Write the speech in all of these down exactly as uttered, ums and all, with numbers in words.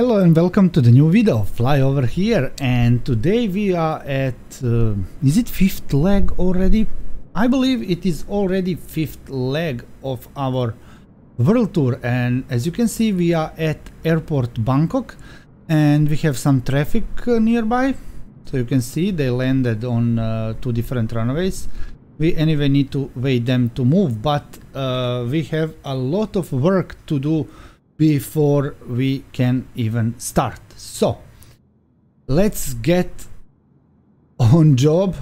Hello and welcome to the new video, FlyOver here, and today we are at, uh, is it fifth leg already? I believe it is already fifth leg of our world tour, and as you can see we are at airport Bangkok and we have some traffic uh, nearby. So you can see they landed on uh, two different runways. We anyway need to wait them to move, but uh, we have a lot of work to do before we can even start. So let's get on job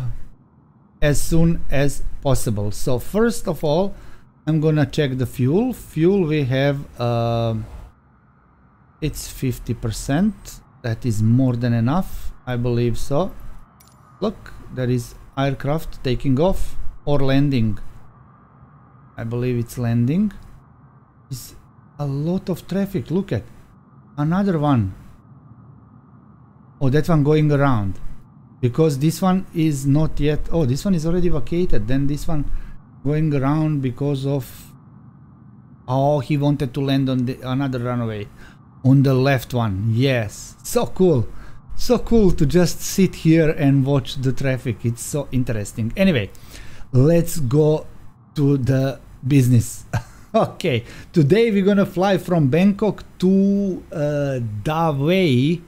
as soon as possible. So first of all, I'm gonna check the fuel. Fuel we have, uh, it's fifty percent. That is more than enough, I believe so. Look, there is aircraft taking off or landing. I believe it's landing. It's a lot of traffic. Look at another one. Oh, that one going around because this one is not yet. Oh, this one is already vacated. Then this one going around because of, oh, he wanted to land on the another runway, on the left one. Yes, so cool, so cool to just sit here and watch the traffic. It's so interesting. Anyway, let's go to the business. Okay, today we're gonna fly from Bangkok to uh, Dawei.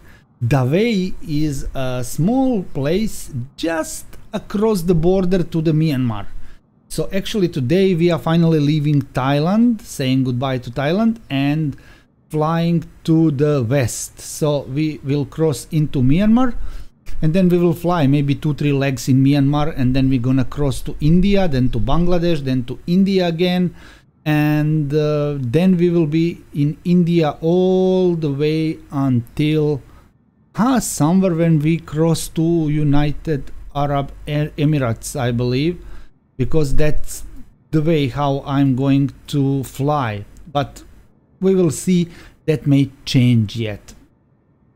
Dawei is a small place just across the border to the Myanmar. So actually today we are finally leaving Thailand, saying goodbye to Thailand and flying to the west. So we will cross into Myanmar and then we will fly maybe two, three legs in Myanmar, and then we're gonna cross to India, then to Bangladesh, then to India again. And uh, then we will be in India all the way until huh, somewhere when we cross to United Arab Emirates, I believe, because that's the way how I'm going to fly. But we will see, that may change yet.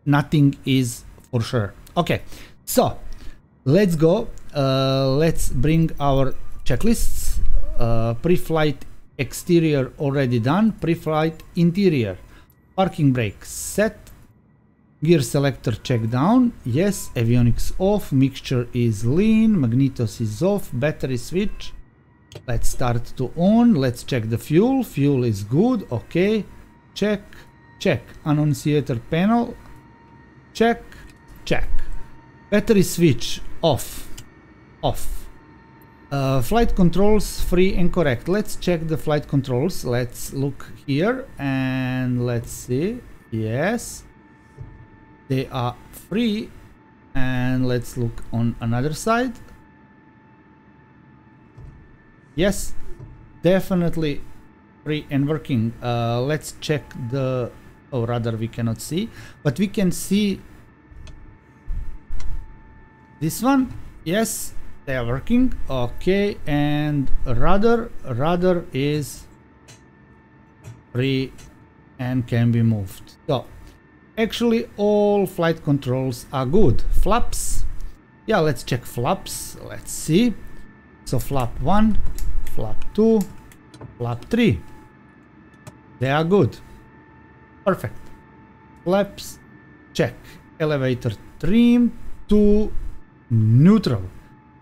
Nothing is for sure. Okay, so let's go. Uh, let's bring our checklists. Uh, pre-flight exterior already done, pre-flight interior, parking brake set, gear selector check down, yes, avionics off, mixture is lean, magnetos is off, battery switch, let's start to on, let's check the fuel, fuel is good, okay, check, check, annunciator panel, check, check, battery switch off, off. Uh, flight controls free and correct. Let's check the flight controls. Let's look here and let's see. Yes, they are free. And let's look on another side. Yes, definitely free and working. Uh, let's check the, or rather we cannot see, but we can see this one. Yes, they are working. Okay, and rudder, rudder is free and can be moved. So actually all flight controls are good. Flaps, yeah, let's check flaps. Let's see. So flap one, flap two, flap three, they are good, perfect. Flaps check. Elevator trim to neutral.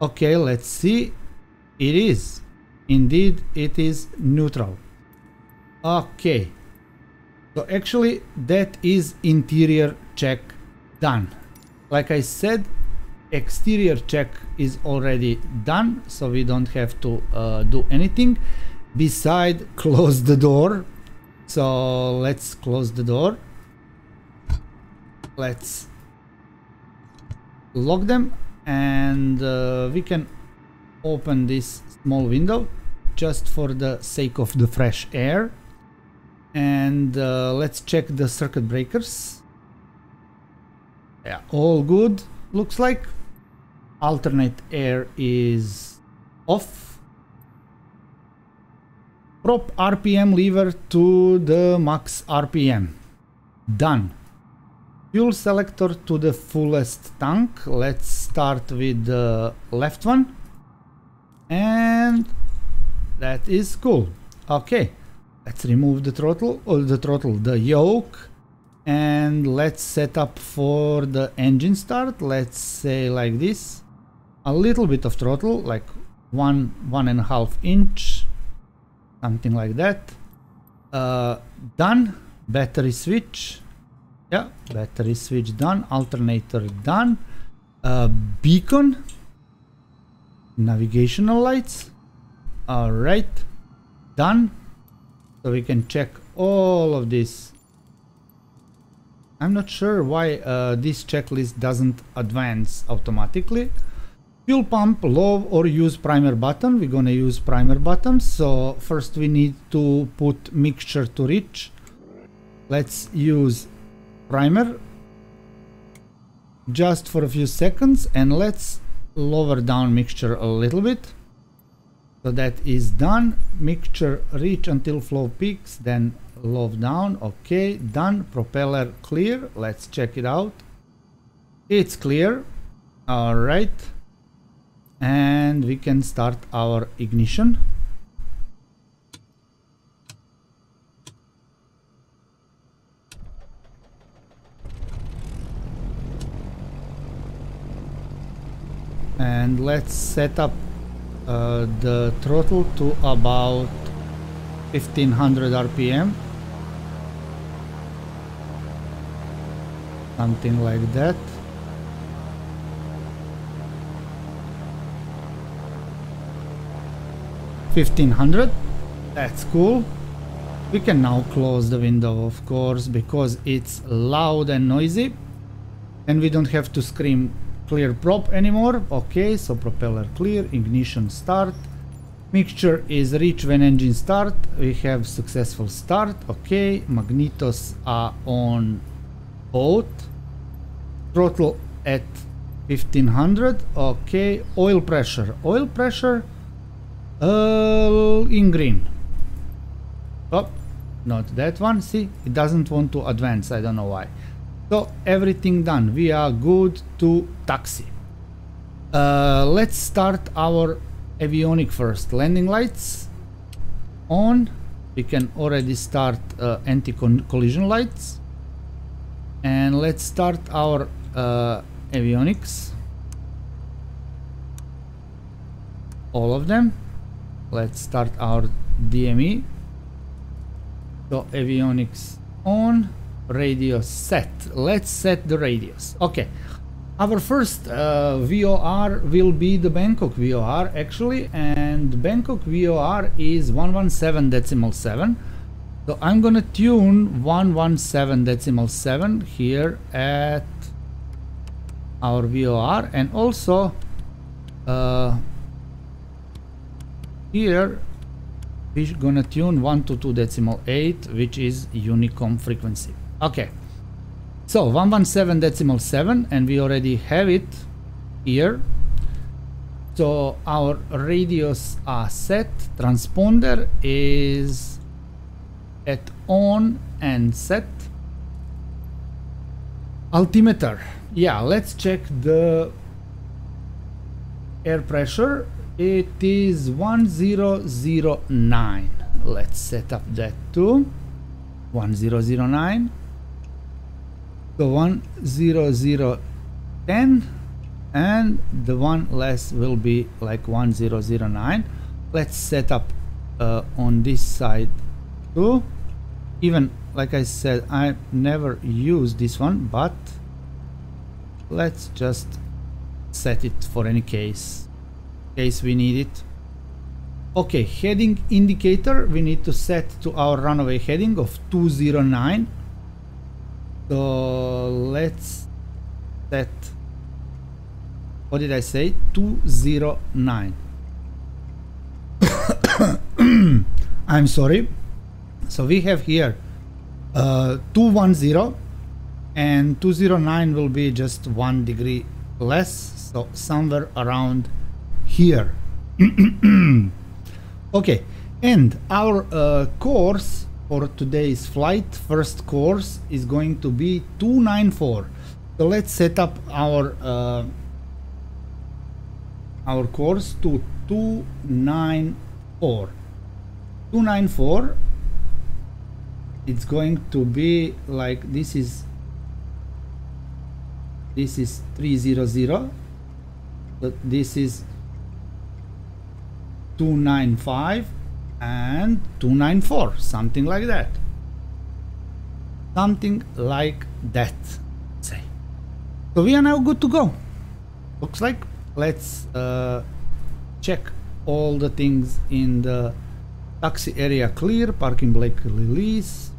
Okay, let's see. It is indeed, it is neutral. Okay, so actually that is interior check done. Like I said, exterior check is already done, so we don't have to uh, do anything beside close the door. So let's close the door, let's lock them, and uh, we can open this small window just for the sake of the fresh air. And uh, let's check the circuit breakers. Yeah, all good, looks like. Alternate air is off. Prop R P M lever to the max R P M, done. Fuel selector to the fullest tank. Let's start with the left one. And that is cool. Okay, let's remove the throttle, or the throttle, the yoke. and let's set up for the engine start, let's say like this, a little bit of throttle, like one one and a half inch, something like that. Uh, done. Battery switch, yeah, battery switch done, alternator done, uh, beacon, navigational lights, all right, done. So we can check all of this. I'm not sure why uh, this checklist doesn't advance automatically. Fuel pump low or use primer button. We're gonna use primer button. So first we need to put mixture to rich. Let's use primer just for a few seconds, and let's lower down mixture a little bit. So that is done. Mixture reach until flow peaks, then low down. Okay, done. Propeller clear. Let's check it out. It's clear. All right, and we can start our ignition. And let's set up uh, the throttle to about fifteen hundred R P M, something like that. Fifteen hundred, that's cool. We can now close the window, of course, because it's loud and noisy, and we don't have to scream clear prop anymore. Okay, so propeller clear, ignition start, mixture is rich when engine start. We have successful start. Okay, magnetos are on both, throttle at fifteen hundred. Okay, oil pressure, oil pressure uh, in green. Oh, not that one. See, it doesn't want to advance, I don't know why. So everything done, we are good to taxi. Uh, let's start our avionic first. Landing lights on, we can already start uh, anti-collision lights. And let's start our uh, avionics. All of them. Let's start our D M E. So avionics on. Radio set. Let's set the radius. Okay, our first uh, V O R will be the Bangkok V O R actually, and Bangkok V O R is one one seven decimal seven. So I'm gonna tune one one seven decimal seven here at our V O R, and also uh, here we're gonna tune one two two decimal eight, which is Unicom frequency. Okay, so one one seven decimal seven, and we already have it here. So our radios are set. Transponder is at on and set. Altimeter, yeah, let's check the air pressure. It is one zero zero nine. Let's set up that to one zero zero nine. The one zero zero ten, and the one less will be like one zero zero nine. Let's set up uh, on this side too. Even like I said, I never use this one, but let's just set it for any case, in case we need it. Okay, heading indicator we need to set to our runway heading of two zero nine. So let's set, what did I say, two zero nine. I'm sorry. So we have here uh, two one zero, and two zero nine will be just one degree less, so somewhere around here. Okay, and our uh, course for today's flight, first course, is going to be two nine four. So let's set up our uh, our course to two nine four. two nine four, it's going to be like this is this is three hundred, but this is two ninety-five and two ninety-four, something like that, something like that, say. So we are now good to go, looks like. Let's uh, check all the things in the taxi area. Clear, parking brake release,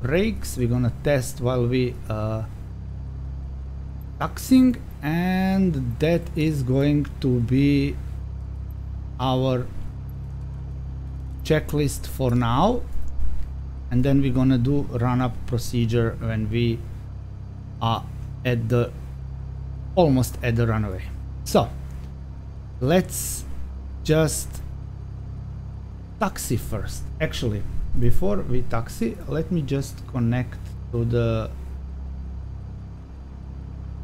brakes we're gonna test while we uh, taxiing, and that is going to be our checklist for now, and then we're gonna do run up procedure when we are at the almost at the runway. So let's just taxi first. Actually, before we taxi, let me just connect to the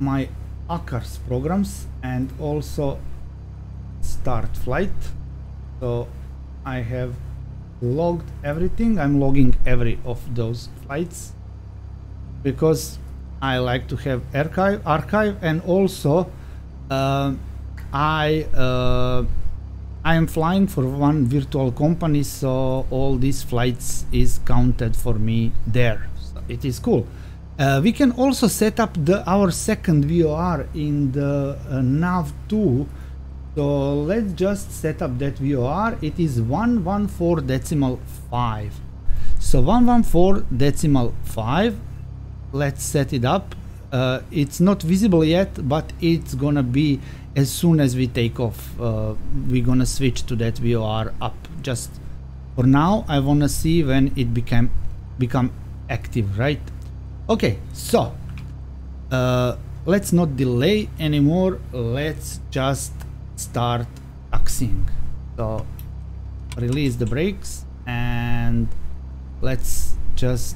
my ACARS programs and also start flight. So I have logged everything. I'm logging every of those flights because I like to have archive archive and also Uh, I uh, I am flying for one virtual company, so all these flights is counted for me there. So it is cool. Uh, we can also set up the our second V O R in the uh, nav two. So let's just set up that V O R. It is one one four decimal five. So one one four decimal five. Let's set it up. Uh, it's not visible yet, but it's gonna be as soon as we take off. Uh, we're gonna switch to that V O R up. Just for now, I wanna see when it became become active, right? Okay, so uh, let's not delay anymore. Let's just start taxiing. So release the brakes and let's just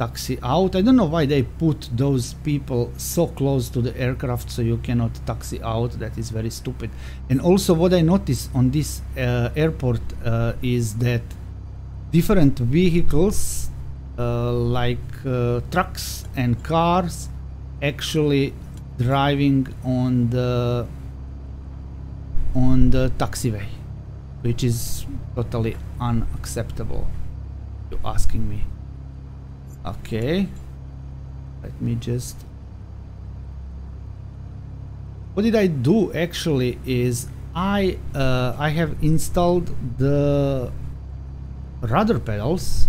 taxi out. I don't know why they put those people so close to the aircraft so you cannot taxi out. That is very stupid. And also what I noticed on this uh, airport uh, is that different vehicles uh, like uh, trucks and cars actually driving on the on the taxiway, which is totally unacceptable, you're asking me. Okay, let me just, what did I do actually is I uh, I have installed the rudder pedals.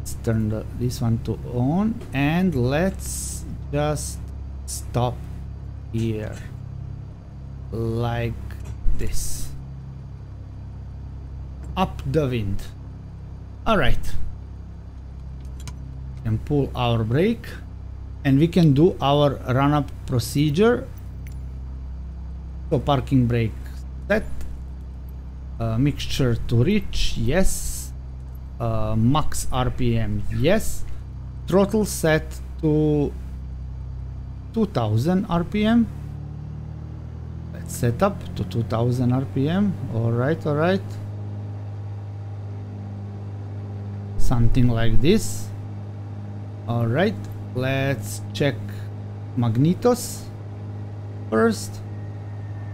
Let's turn the, this one to on, and let's just stop here like this, up the wind. All right, and pull our brake, and we can do our run up procedure. So parking brake set, uh, mixture to reach, yes, uh, max R P M, yes, throttle set to two thousand R P M. Let's set up to two thousand R P M. All right, all right, something like this. All right, let's check magnetos first.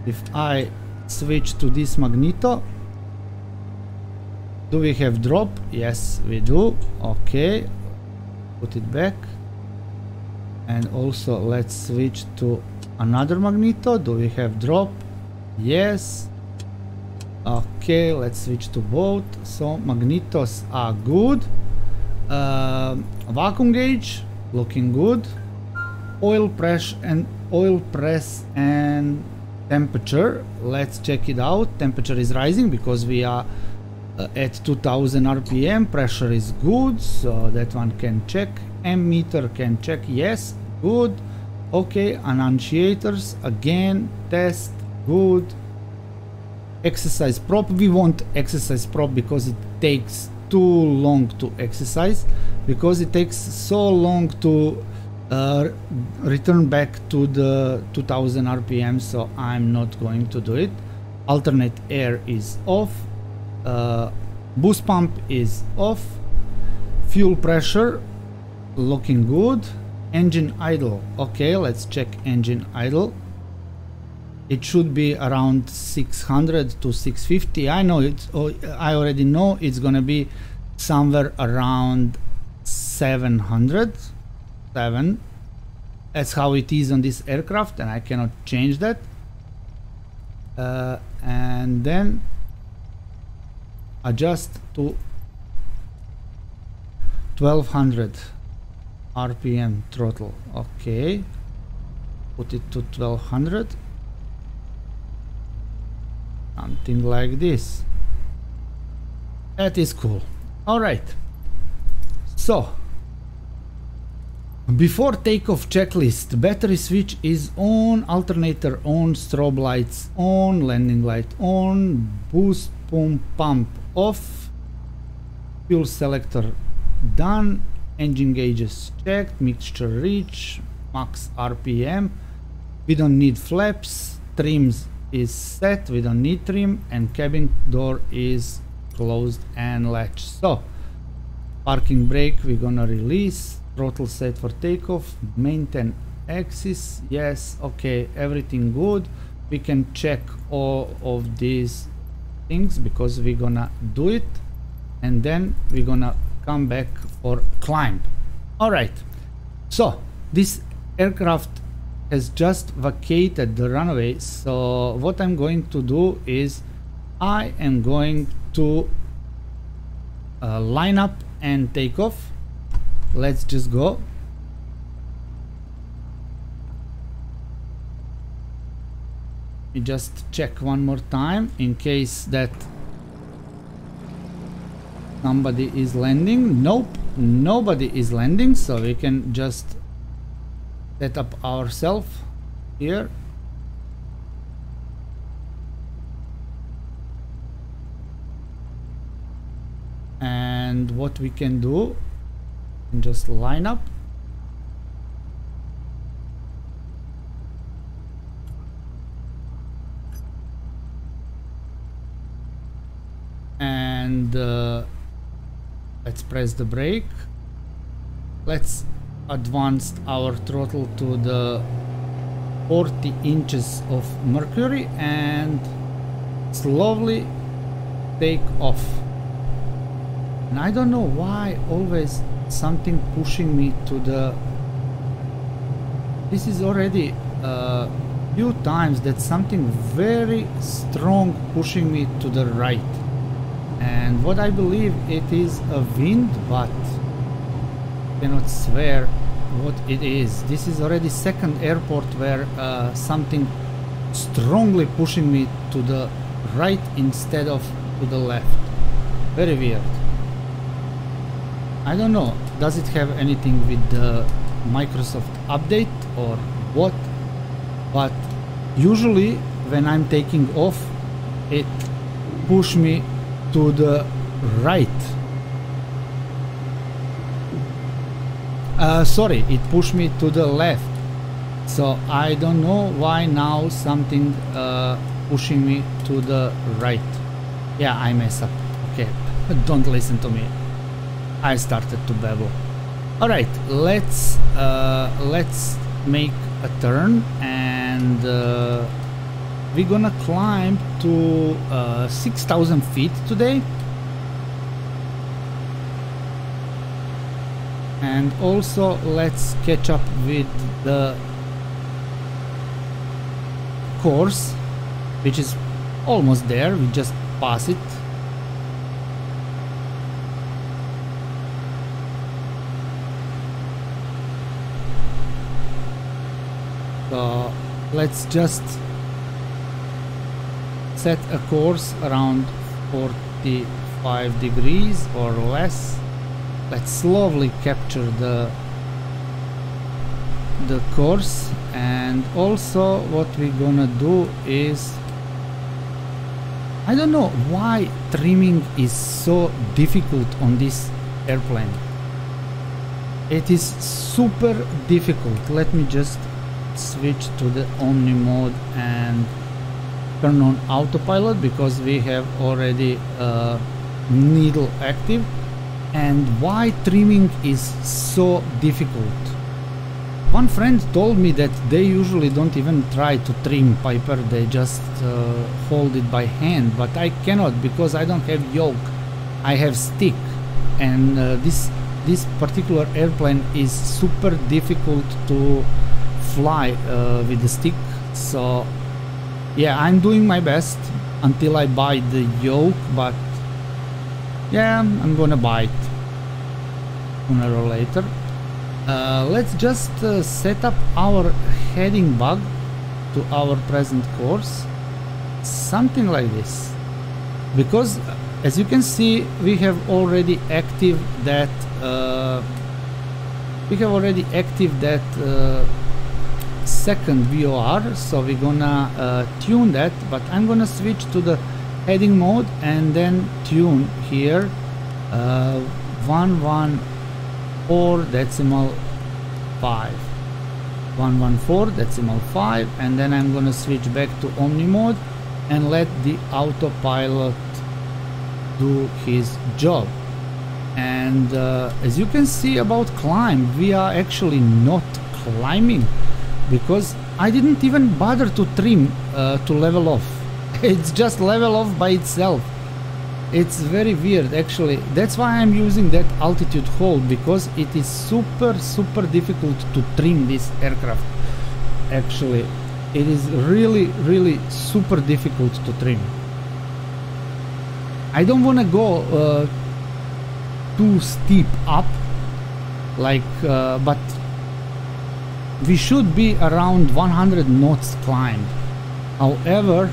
If I switch to this magneto, do we have drop? Yes, we do. Okay, put it back. And also let's switch to another magneto. Do we have drop? Yes. Okay, let's switch to both. So magnetos are good. Uh, vacuum gauge looking good, oil press and oil press and temperature. Let's check it out. Temperature is rising because we are uh, at two thousand R P M. Pressure is good, so that one can check. Ammeter can check, yes, good. Okay, annunciators again, test, good. Exercise prop, we want exercise prop because it takes too long to exercise, because it takes so long to uh, return back to the two thousand R P M, so I'm not going to do it. Alternate air is off, uh, boost pump is off, Fuel pressure looking good. Engine idle. Okay, let's check engine idle. It should be around six hundred to six fifty. I know it. I already know it's gonna be somewhere around seven hundred. seven. That's how it is on this aircraft, and I cannot change that. Uh, and then adjust to twelve hundred R P M throttle. Okay, put it to twelve hundred. Something like this. That is cool. All right. So, before takeoff checklist, battery switch is on, alternator on, strobe lights on, landing light on, boost pump pump off, fuel selector done, engine gauges checked, mixture reach, max R P M, we don't need flaps, trims is set, we don't need trim, and cabin door is closed and latched. So, parking brake we're gonna release. Throttle set for takeoff, maintain axis, yes, okay, everything good. We can check all of these things because we're gonna do it, and then we're gonna come back for climb. All right, so this aircraft has just vacated the runway, so what I'm going to do is I am going to uh, line up and take off. Let's just go. We just check one more time in case that somebody is landing. Nope, nobody is landing, so we can just set up ourselves here. And what we can do, just line up and uh, let's press the brake. Let's advance our throttle to the forty inches of mercury and slowly take off. And I don't know why always something pushing me to the... This is already a uh, few times that something very strong pushing me to the right, and what I believe it is a wind, but cannot swear what it is. This is already second airport where uh, something strongly pushing me to the right instead of to the left. Very weird. I don't know, does it have anything with the Microsoft update or what, but usually when I'm taking off it pushes me to the right. Uh, sorry, it pushed me to the left, so I don't know why now something uh, pushing me to the right. Yeah, I mess up, okay, don't listen to me. I started to babble. All right, let's uh, let's make a turn, and uh, we're gonna climb to uh, six thousand feet today. And also let's catch up with the course, which is almost there. We just pass it. Uh, let's just set a course around forty-five degrees or less. Let's slowly capture the the course, and also what we're gonna do is, I don't know why trimming is so difficult on this airplane. It is super difficult. Let me just switch to the Omni mode and turn on autopilot because we have already uh, needle active, and why trimming is so difficult. One friend told me that they usually don't even try to trim paper, they just uh, hold it by hand, but I cannot because I don't have yoke, I have stick, and uh, this this particular airplane is super difficult to fly uh, with the stick. So yeah, I'm doing my best until I buy the yoke, but yeah, I'm gonna buy it sooner or later. Uh, let's just uh, set up our heading bug to our present course, something like this, because as you can see we have already active that uh, we have already active that uh, second V O R, so we're gonna uh, tune that, but I'm gonna switch to the heading mode and then tune here uh, one one four decimal five, one one four decimal five, and then I'm gonna switch back to Omni mode and let the autopilot do his job. And uh, as you can see about climb, we are actually not climbing because I didn't even bother to trim uh, to level off. It's just level off by itself. It's very weird actually. That's why I'm using that altitude hold, because it is super super difficult to trim this aircraft. Actually it is really really super difficult to trim. I don't want to go uh, too steep up like uh, but we should be around one hundred knots climb. However,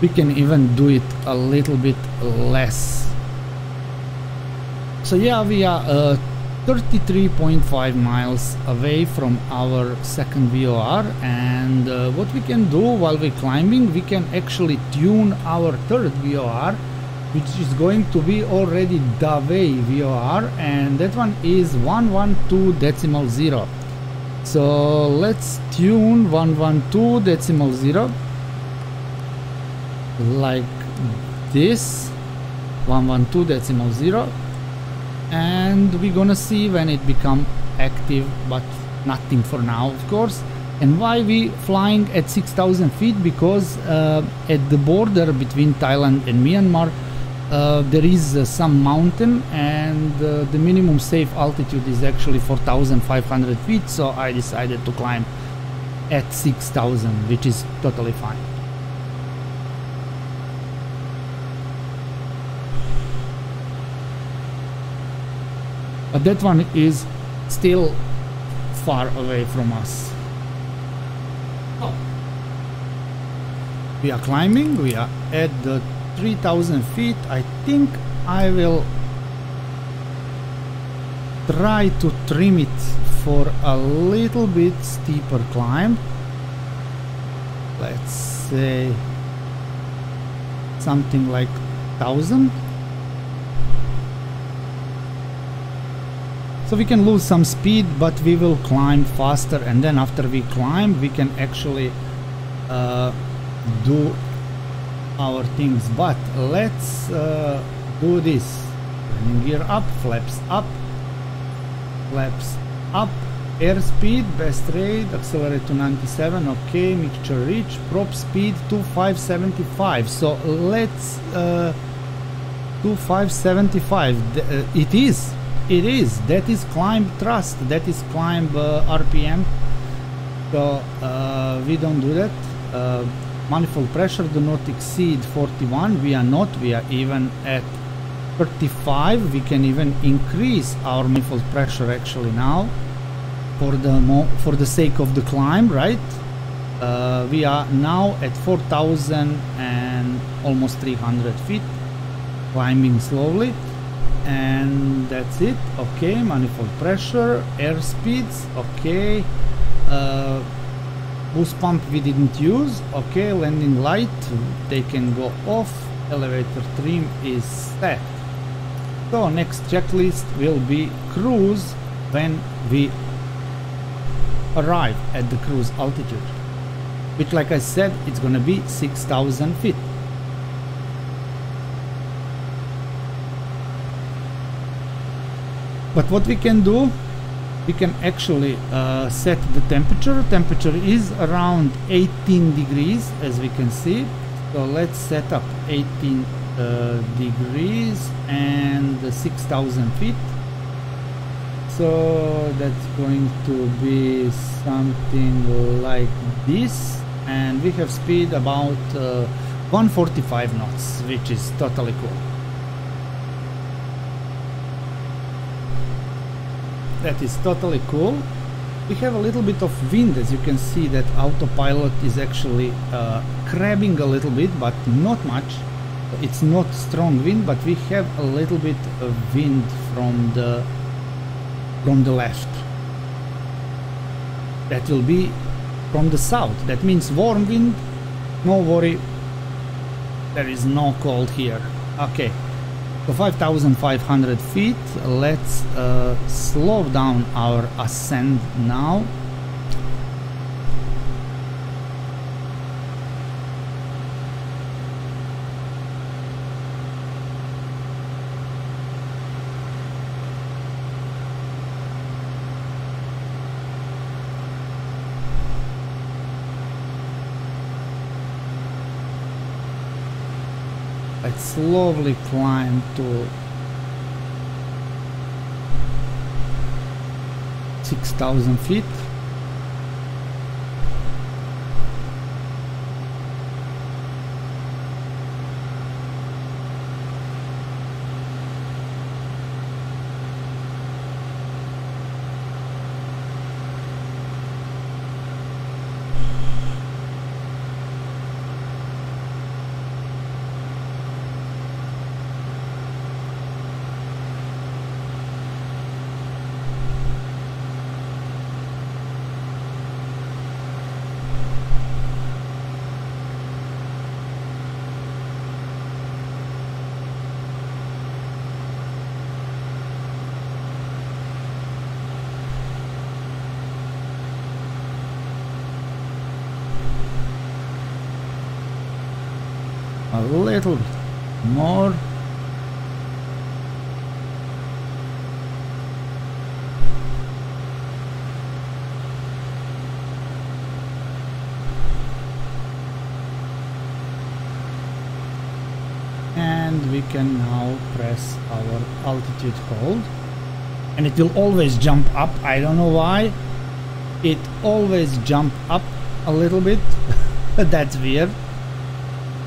we can even do it a little bit less. So yeah, we are uh, thirty-three point five miles away from our second V O R, and uh, what we can do while we're climbing, we can actually tune our third V O R, which is going to be already Dawei V O R, and that one is one one two decimal zero. So let's tune one one two decimal zero like this, one one two decimal zero, and we're gonna see when it become active, but nothing for now of course. And why we flying at six thousand feet? Because uh, at the border between Thailand and Myanmar uh, there is uh, some mountain, and uh, the minimum safe altitude is actually four thousand five hundred feet, so I decided to climb at six thousand, which is totally fine. But that one is still far away from us. Oh. We are climbing, we are at the three thousand feet. I think I will try to trim it for a little bit steeper climb. Let's say something like one thousand. So we can lose some speed, but we will climb faster, and then after we climb we can actually uh, do our things. But let's uh, do this. Turning gear up, flaps up, flaps up, airspeed, best rate, accelerate to ninety-seven, okay, mixture reach, prop speed to five seventy-five. So let's uh, do five seventy-five. Th uh, it is It is, that is climb thrust, that is climb uh, R P M, so uh, we don't do that. Uh, manifold pressure do not exceed forty-one, we are not, we are even at thirty-five, we can even increase our manifold pressure actually now, for the, mo for the sake of the climb, right? Uh, we are now at four thousand and almost three hundred feet, climbing slowly. And that's it. Okay, manifold pressure, air speeds, okay, uh, boost pump we didn't use, okay, landing light, they can go off, elevator trim is set. So next checklist will be cruise when we arrive at the cruise altitude, which like I said, it's gonna be six thousand feet. But what we can do, we can actually uh, set the temperature. Temperature is around eighteen degrees, as we can see. So let's set up eighteen uh, degrees and six thousand feet. So that's going to be something like this, and we have speed about uh, one forty-five knots, which is totally cool. That is totally cool. We have a little bit of wind, as you can see that autopilot is actually uh, crabbing a little bit, but not much. It's not strong wind, but we have a little bit of wind from the from the left. That will be from the south. That means warm wind. No worry, there is no cold here. Okay. So five thousand five hundred feet, let's uh, slow down our ascent now. Slowly climb to six thousand feet. A little bit more. And we can now press our altitude hold. And it will always jump up. I don't know why. It always jumps up a little bit. That's weird.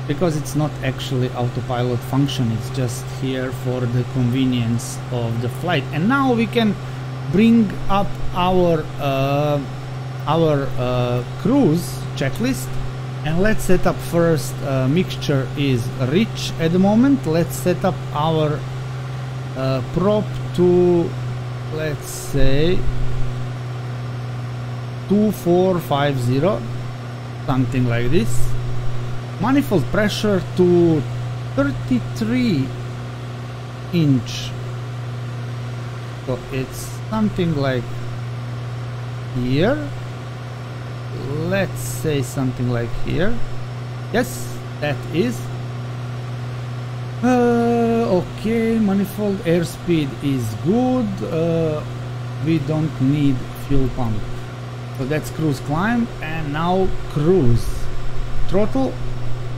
Because it's not actually autopilot function, it's just here for the convenience of the flight. And now we can bring up our uh, our uh, cruise checklist, and let's set up first uh, mixture is rich at the moment. Let's set up our uh, prop to, let's say, two four five zero, something like this. Manifold pressure to thirty-three inch, so it's something like here, let's say something like here. Yes, that is uh, okay. Manifold airspeed is good, uh, we don't need fuel pump, so that's cruise climb. And now cruise throttle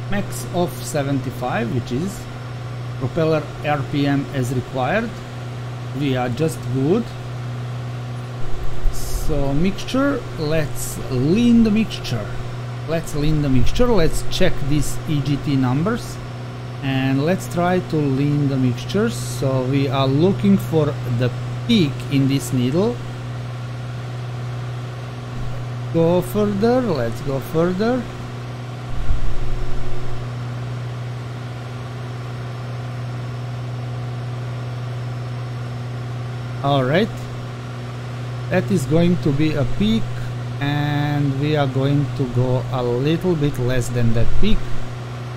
max of seventy-five, which is propeller R P M as required. We are just good. So mixture, let's lean the mixture. Let's lean the mixture. Let's check these E G T numbers and let's try to lean the mixtures. So we are looking for the peak in this needle. Go further. Let's go further. Alright, that is going to be a peak, and we are going to go a little bit less than that peak,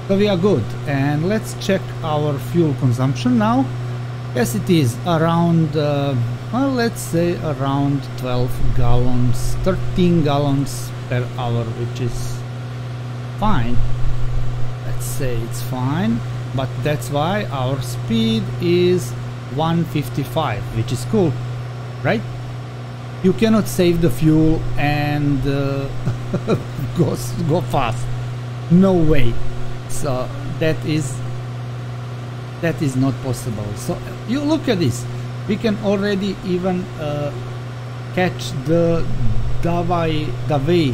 so we are good. And let's check our fuel consumption now. Yes, it is around, uh, well, let's say around twelve gallons, thirteen gallons per hour, which is fine. Let's say it's fine, but that's why our speed is one fifty-five, which is cool, right? You cannot save the fuel and uh, go, go fast. No way. So that is that is not possible. So you look at this. We can already even uh, catch the Dawei, Dawei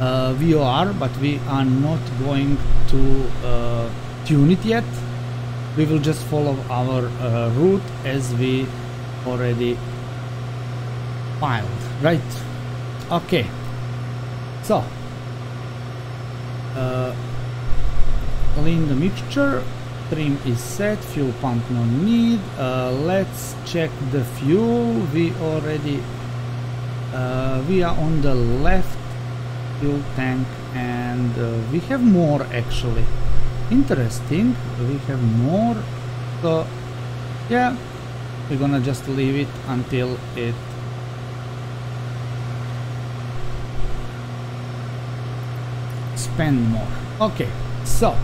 uh, V O R, but we are not going to uh, tune it yet. We will just follow our uh, route as we already filed, right? Okay, so uh, clean the mixture, trim is set, fuel pump no need. Uh, let's check the fuel. We already uh, we are on the left fuel tank, and uh, we have more actually. Interesting, we have more. So yeah, we're gonna just leave it until it spend more. Okay, so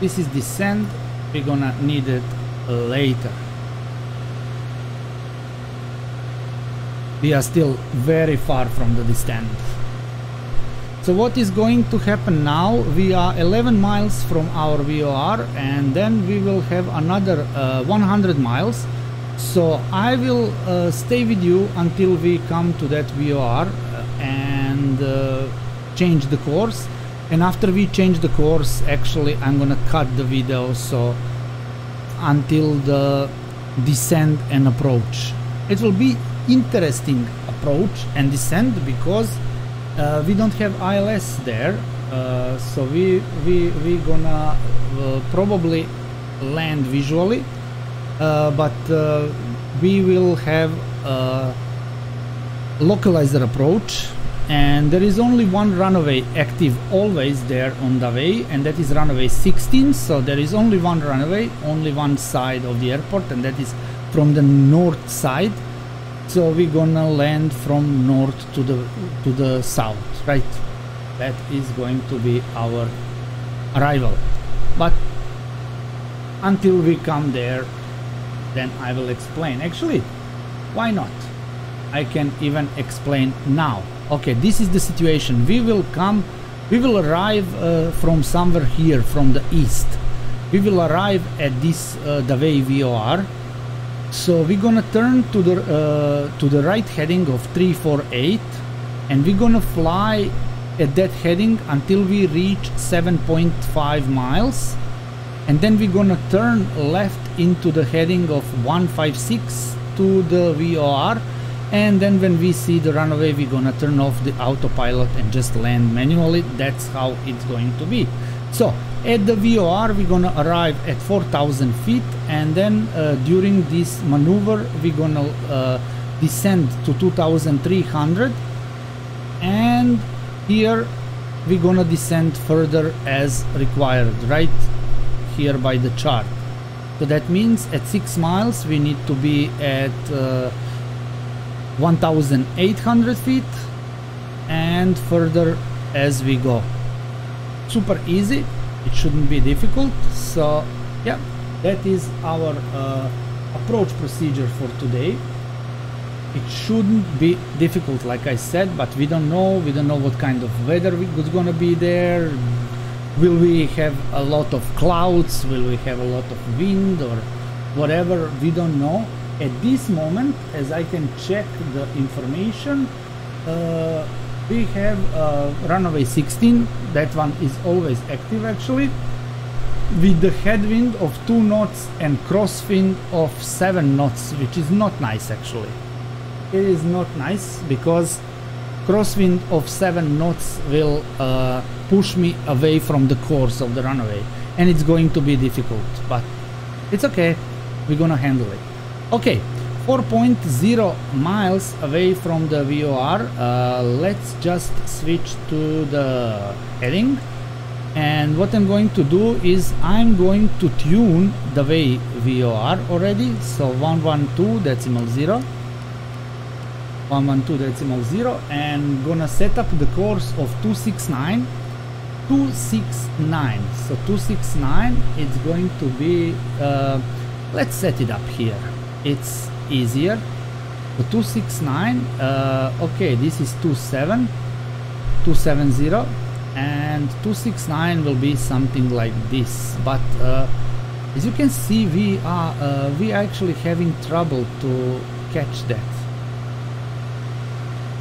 this is descent, we're gonna need it later. We are still very far from the descent. So what is going to happen now? We are eleven miles from our V O R, and then we will have another uh, one hundred miles. So I will uh, stay with you until we come to that V O R and uh, change the course. And after we change the course, actually I'm gonna cut the video, so until the descent and approach. It will be interesting approach and descent, because Uh, we don't have I L S there, uh, so we we we gonna uh, probably land visually, uh, but uh, we will have a localizer approach, and there is only one runway active always there on the way, and that is runway sixteen. So there is only one runway, only one side of the airport, and that is from the north side. So we're gonna land from north to the to the south, right? That is going to be our arrival. But until we come there, then I will explain. Actually, why not? I can even explain now. Okay, this is the situation. We will come, we will arrive uh, from somewhere here, from the east. We will arrive at this uh, Dawei V O R. So we're gonna turn to the uh, to the right heading of three four eight, and we're gonna fly at that heading until we reach seven point five miles, and then we're gonna turn left into the heading of one five six to the V O R, and then when we see the runway, we're gonna turn off the autopilot and just land manually. That's how it's going to be. So at the V O R, we're gonna arrive at four thousand feet, and then uh, during this maneuver, we're gonna uh, descend to two thousand three hundred, and here we're gonna descend further as required, right here by the chart. So that means at six miles we need to be at uh, one thousand eight hundred feet and further as we go. Super easy, it shouldn't be difficult. So yeah, that is our uh, approach procedure for today. It shouldn't be difficult, like I said, but we don't know we don't know what kind of weather is gonna be there. Will we have a lot of clouds? Will we have a lot of wind or whatever? We don't know at this moment. As I can check the information, uh, we have uh, runway sixteen. That one is always active actually, with the headwind of two knots and crosswind of seven knots, which is not nice actually. It is not nice, because crosswind of seven knots will uh, push me away from the course of the runway, and it's going to be difficult, but it's okay, we're gonna handle it. Okay, four point zero miles away from the V O R. Uh, let's just switch to the heading, and what I'm going to do is I'm going to tune the Dawei V O R already. So one one two decimal zero, one one two decimal zero, and gonna set up the course of two six nine, two six nine. So two six nine, it's going to be uh, Let's set it up here. It's easier. The two six nine, uh, okay, this is two seven, two seven zero, and two six nine will be something like this. But uh, as you can see, we are uh, we are actually having trouble to catch that.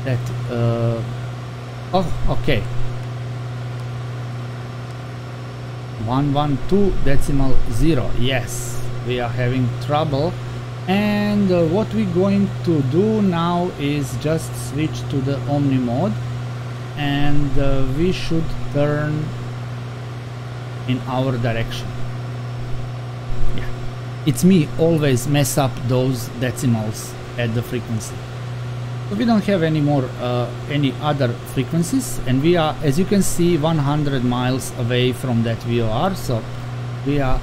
That uh, oh, okay. one one two decimal zero. Yes, we are having trouble, and uh, what we're going to do now is just switch to the Omni mode, and uh, we should turn in our direction. Yeah, it's me always mess up those decimals at the frequency. So we don't have any more uh, any other frequencies, and we are, as you can see, one hundred miles away from that V O R, so we are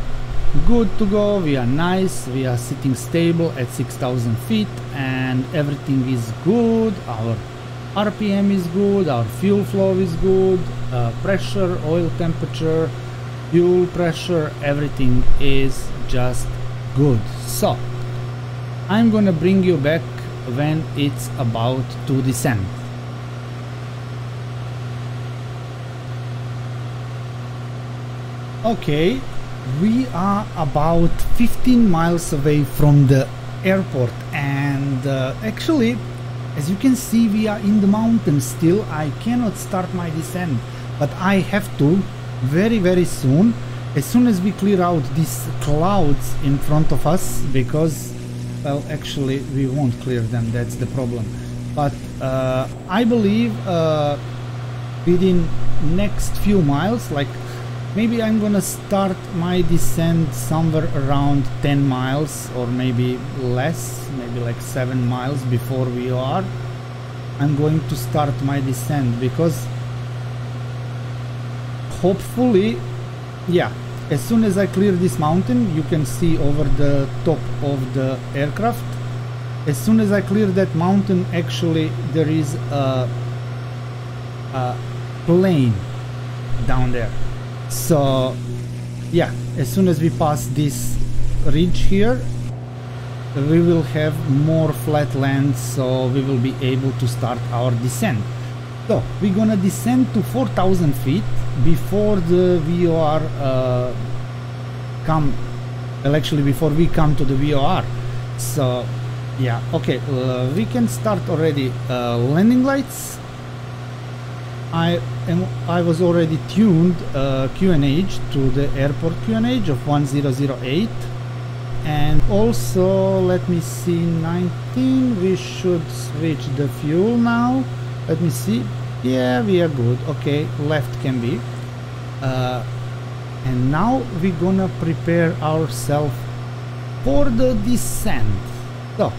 good to go. We are nice, we are sitting stable at six thousand feet, and everything is good. Our R P M is good, our fuel flow is good, uh, pressure, oil temperature, fuel pressure, everything is just good. So I'm gonna bring you back when it's about to descend. Okay, we are about fifteen miles away from the airport, and uh, actually, as you can see, we are in the mountains still. I cannot start my descent, but I have to very very soon, as soon as we clear out these clouds in front of us, because well, actually, we won't clear them, that's the problem. But uh, I believe uh, within next few miles, like maybe I'm gonna start my descent somewhere around ten miles or maybe less, maybe like seven miles before V O R. I'm going to start my descent, because hopefully, yeah, as soon as I clear this mountain, you can see over the top of the aircraft. As soon as I clear that mountain, actually there is a, a plane down there. So yeah, as soon as we pass this ridge here, we will have more flat land, so we will be able to start our descent. So we're gonna descend to four thousand feet before the V O R uh, come, well, actually before we come to the V O R. So yeah, okay, uh, we can start already uh, landing lights. I am, I was already tuned uh, Q N H to the airport Q N H of one zero zero eight, and also let me see nineteen. We should switch the fuel now. Let me see. Yeah, we are good. Okay, left can be. Uh, and now we're gonna prepare ourselves for the descent. So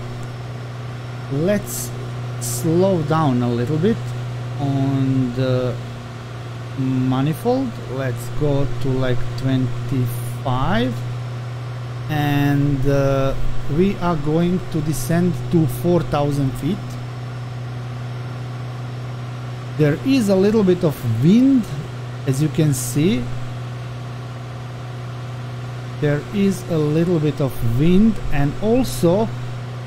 let's slow down a little bit on the manifold. Let's go to like twenty-five, and uh, we are going to descend to four thousand feet. There is a little bit of wind, as you can see. There is a little bit of wind, and also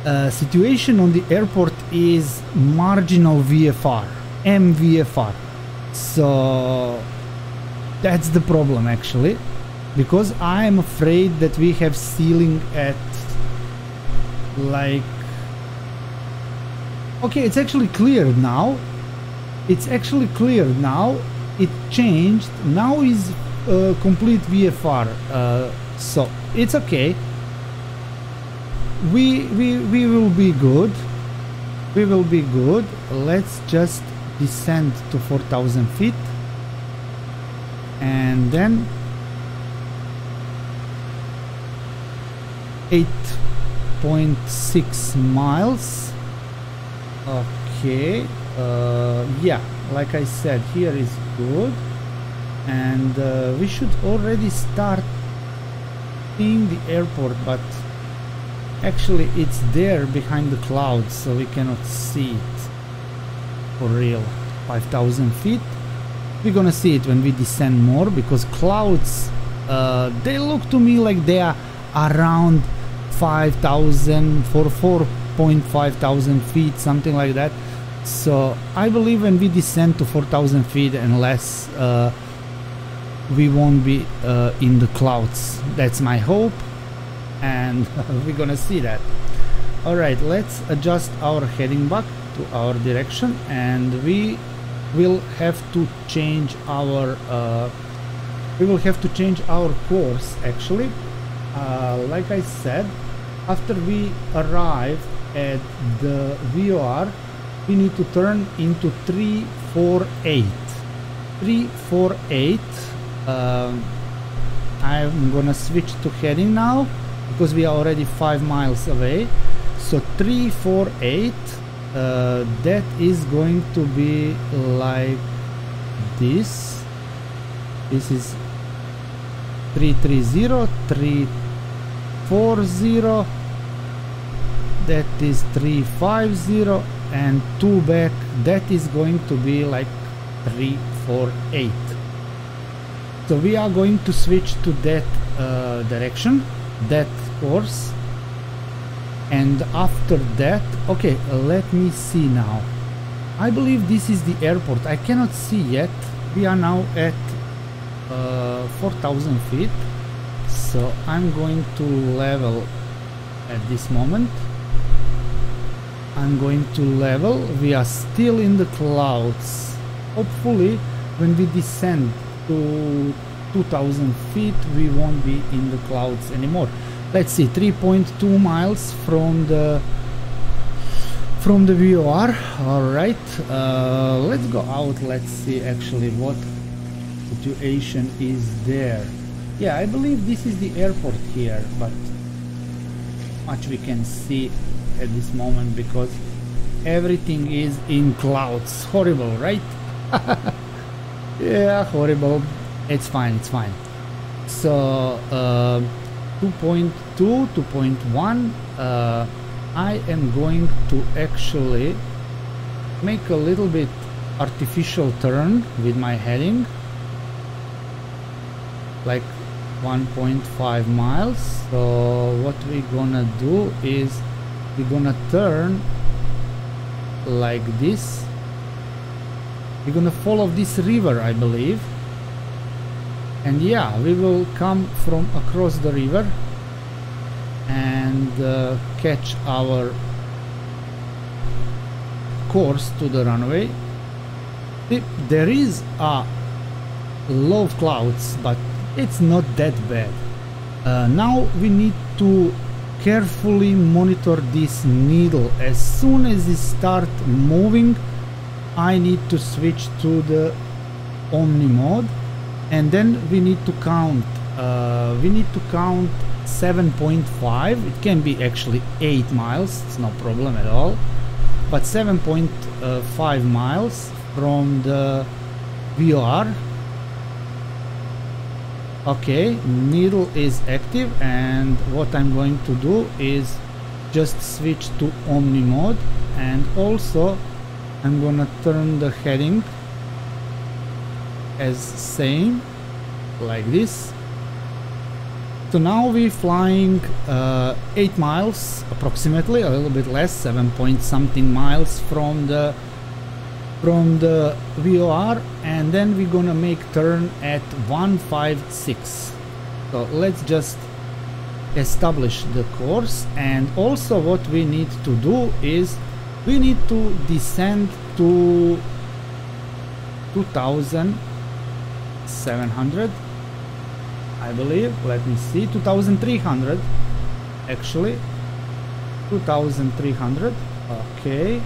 uh, situation on the airport is marginal V F R, M V F R. So that's the problem actually, because I am afraid that we have ceiling at like, okay, it's actually cleared now. It's actually cleared now, it changed, now is uh, complete V F R, uh, so it's okay. We, we, we will be good, we will be good. Let's just descend to four thousand feet, and then eight point six miles, okay. Uh, yeah, like I said, here is good, and uh, we should already start seeing the airport, but actually it's there behind the clouds, so we cannot see it for real. Five thousand feet, we're gonna see it when we descend more, because clouds, uh, they look to me like they are around five thousand for four point five thousand feet, something like that. So I believe when we descend to four thousand feet and less, uh, we won't be uh, in the clouds. That's my hope, and we're gonna see that. All right, let's adjust our heading back to our direction, and we will have to change our uh, we will have to change our course actually. Uh, like I said, after we arrive at the V O R, we need to turn into three four eight. three four eight. Um, I'm gonna switch to heading now because we are already five miles away. So three four eight, uh, that is going to be like this. This is three three zero, three four zero, that is three five zero, and two back, that is going to be like three four eight. So we are going to switch to that uh, direction, that course, and after that, okay, let me see now. I believe this is the airport. I cannot see yet. We are now at uh, four thousand feet, so I'm going to level at this moment. I'm going to level. We are still in the clouds. Hopefully, when we descend to two thousand feet, we won't be in the clouds anymore. Let's see, three point two miles from the from the V O R. All right, uh, let's go out. Let's see actually what situation is there. Yeah, I believe this is the airport here, but much we can see at this moment because everything is in clouds. Horrible, right? Yeah, horrible. It's fine, it's fine. So uh, two point two, two point one, uh, I am going to actually make a little bit artificial turn with my heading, like one point five miles. So what we're gonna do is we're gonna turn like this. We're gonna follow this river, I believe, and yeah, we will come from across the river and uh, catch our course to the runway. There is a low of clouds, but it's not that bad. Uh, now we need to carefully monitor this needle. As soon as it starts moving, I need to switch to the Omni mode, and then we need to count uh, we need to count seven point five. It can be actually eight miles, it's no problem at all, but seven point five miles from the V O R. Okay, needle is active, and what I'm going to do is just switch to Omni mode, and also I'm gonna turn the heading as same, like this. So now we're flying uh, eight miles approximately, a little bit less, seven point something miles from the from the V O R, and then we're gonna make turn at one five six. So let's just establish the course, and also what we need to do is we need to descend to two thousand seven hundred, I believe. Let me see, two thousand three hundred actually, two thousand three hundred. Okay,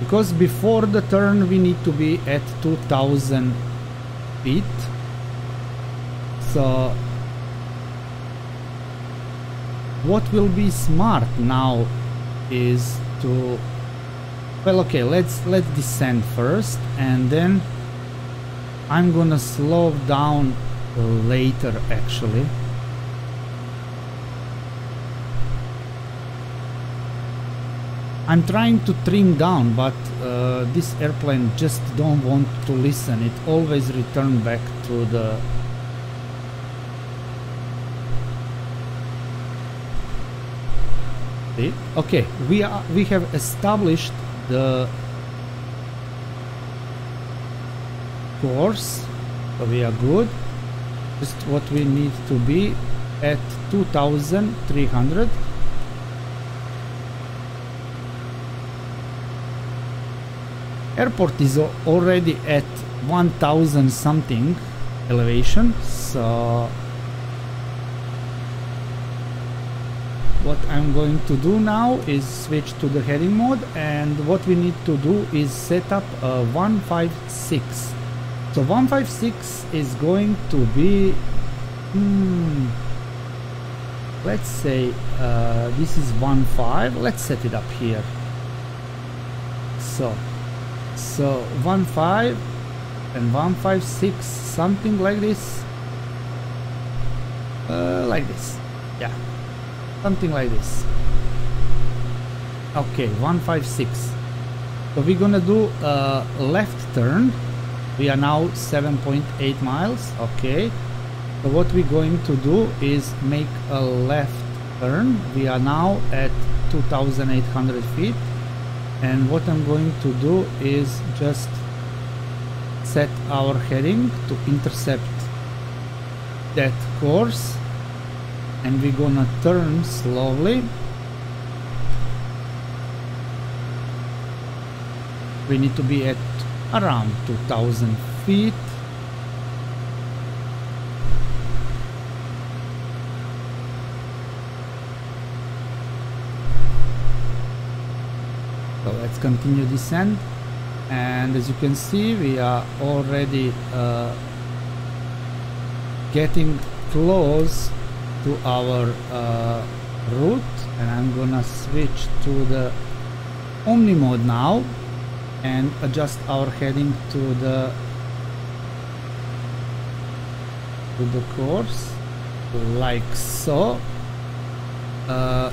because before the turn we need to be at two thousand feet. So what will be smart now is to, well, okay, let's let's descend first, and then I'm gonna slow down later actually. I'm trying to trim down, but uh, this airplane just don't want to listen. It always returns back to the see? Okay, we are we have established the course, so we are good. Just what we need to be at two thousand three hundred. Airport is already at one thousand something elevation, so what I'm going to do now is switch to the heading mode, and what we need to do is set up a one five six. So one five six is going to be, hmm, let's say uh, this is one five, let's set it up here. So So one five and one five six, something like this, uh, like this, yeah, something like this. Okay, one five six. So we're gonna do a left turn. We are now seven point eight miles. Okay. So what we're going to do is make a left turn. We are now at two thousand eight hundred feet. And what I'm going to do is just set our heading to intercept that course, and we're gonna turn slowly. We need to be at around two thousand feet. Let's continue descent, and as you can see, we are already uh, getting close to our uh, route, and I'm gonna switch to the Omni mode now and adjust our heading to the to the course, like so. Uh,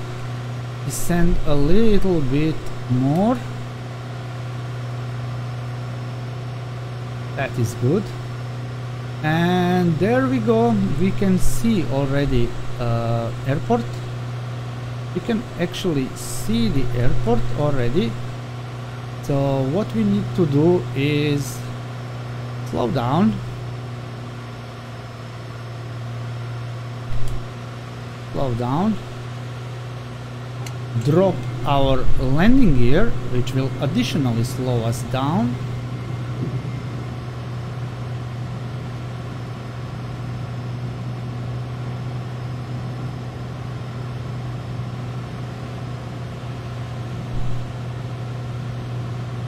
descend a little bit more. That is good, and there we go. We can see already uh, airport. We can actually see the airport already. So what we need to do is slow down, slow down, drop our landing gear, which will additionally slow us down.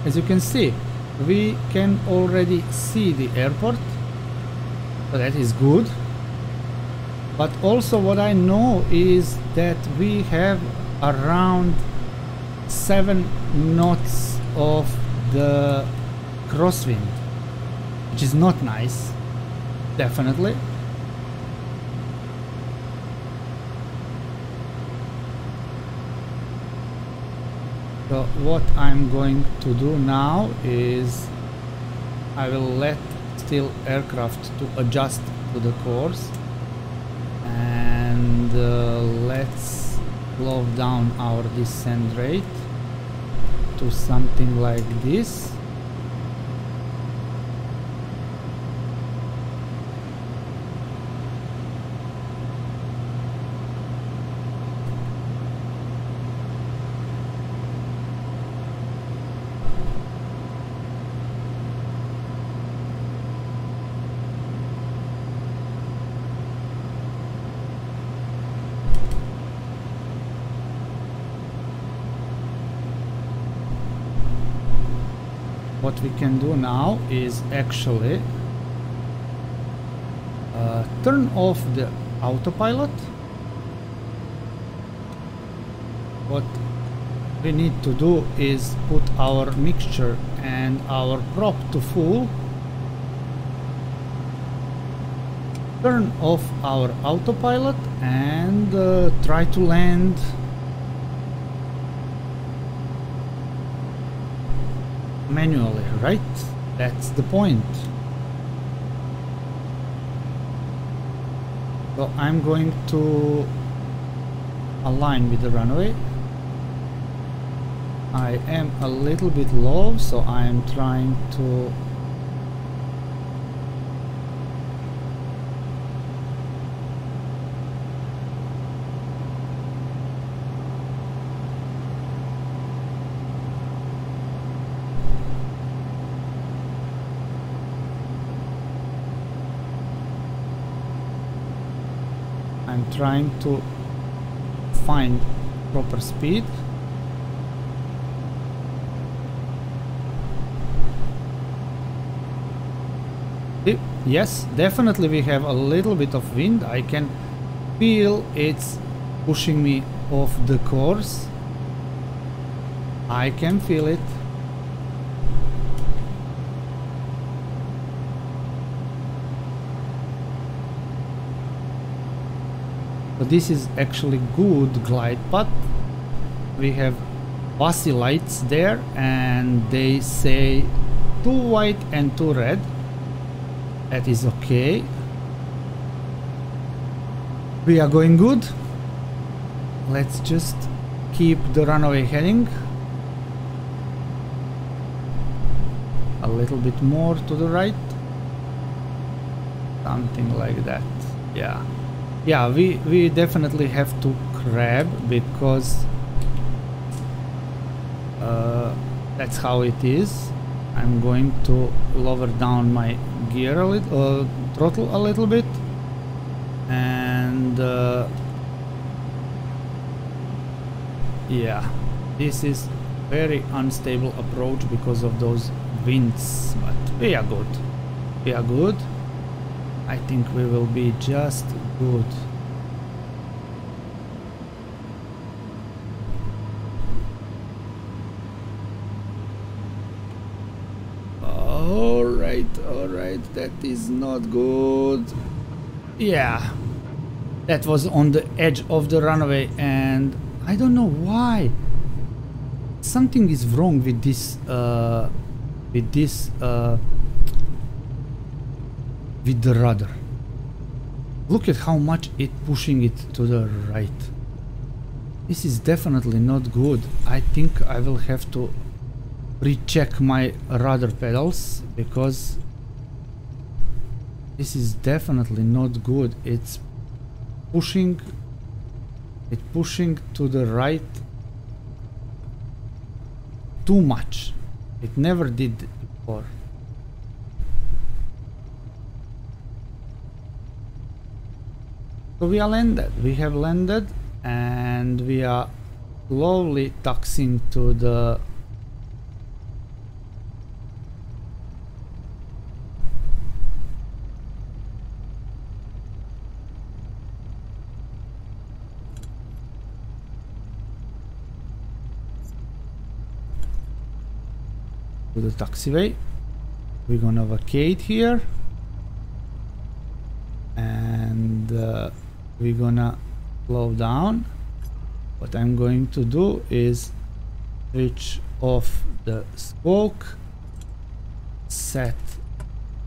As you can see, we can already see the airport, so that is good. But also what I know is that we have around seven knots of the crosswind, which is not nice, definitely. So what I'm going to do now is I will let still aircraft to adjust to the course, and uh, let's slow down our descent rate to something like this. What we can do now is actually uh, turn off the autopilot. What we need to do is put our mixture and our prop to full, turn off our autopilot, and uh, try to land. Manually, right? That's the point. So I'm going to align with the runway. I am a little bit low, so I am trying to I'm trying to find proper speed. Yes, definitely we have a little bit of wind. I can feel it's pushing me off the course. I can feel it. So this is actually good glide path. We have V A S I lights there and they say two white and two red. That is okay. We are going good. Let's just keep the runway heading. A little bit more to the right. Something like that. Yeah. Yeah, we, we definitely have to grab because uh, that's how it is. I'm going to lower down my gear a little, uh, throttle a little bit, and uh, yeah, this is very unstable approach because of those winds, but we are good. We are good. I think we will be just good. Alright, alright, that is not good. Yeah, that was on the edge of the runway and I don't know why. Something is wrong with this, uh, with this, uh, with the rudder. Look at how much it pushing it to the right. This is definitely not good. I think I will have to recheck my rudder pedals because this is definitely not good. It's pushing it pushing to the right too much. It never did before. So we are landed, we have landed and we are slowly taxiing to the to the taxiway. We're gonna vacate here and uh, we're gonna slow down. What I'm going to do is switch off the spoke, set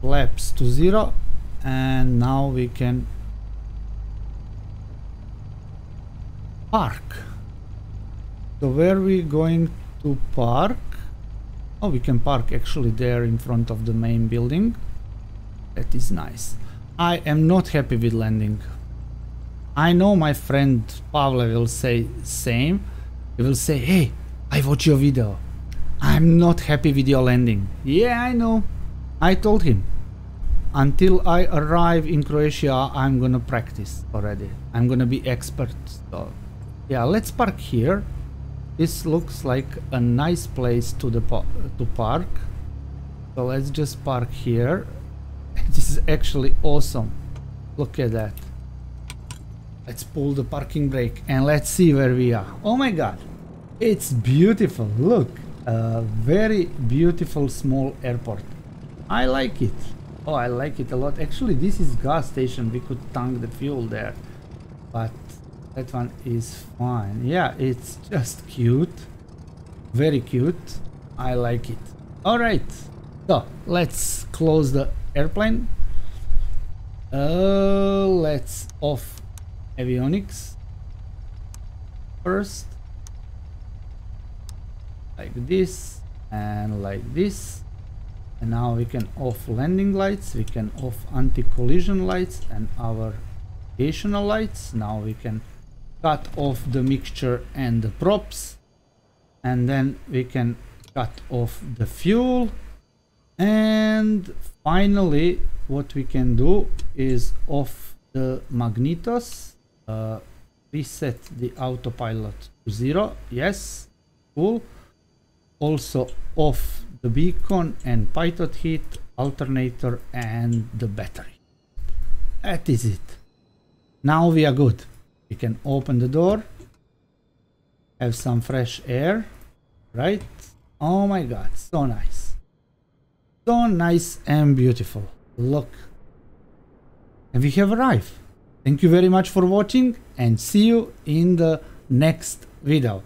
flaps to zero, and now we can park. So where are we going to park? Oh, we can park actually there in front of the main building. That is nice. I am not happy with landing. I know my friend Pavle will say same. He will say, hey, I watch your video. I'm not happy with your landing. Yeah, I know. I told him. Until I arrive in Croatia, I'm gonna practice already. I'm gonna be expert. So, yeah, let's park here. This looks like a nice place to, the pa to park. So let's just park here. This is actually awesome. Look at that. Let's pull the parking brake and let's see where we are. Oh my god, it's beautiful. Look, a very beautiful small airport. I like it. Oh, I like it a lot. Actually, this is gas station. We could tank the fuel there, but that one is fine. Yeah, it's just cute. Very cute. I like it. All right, so let's close the airplane. Uh, let's off avionics first. like this and like this. And now we can off landing lights, we can off anti-collision lights and our additional lights. Now we can cut off the mixture and the props, and then we can cut off the fuel. And finally what we can do is off the magnetos, uh, reset the autopilot to zero. Yes, cool. Also off the beacon and pitot heat, alternator and the battery. That is it. Now we are good. We can open the door, have some fresh air, right? Oh my god, so nice. So nice and beautiful. Look. And we have arrived. Thank you very much for watching and see you in the next video.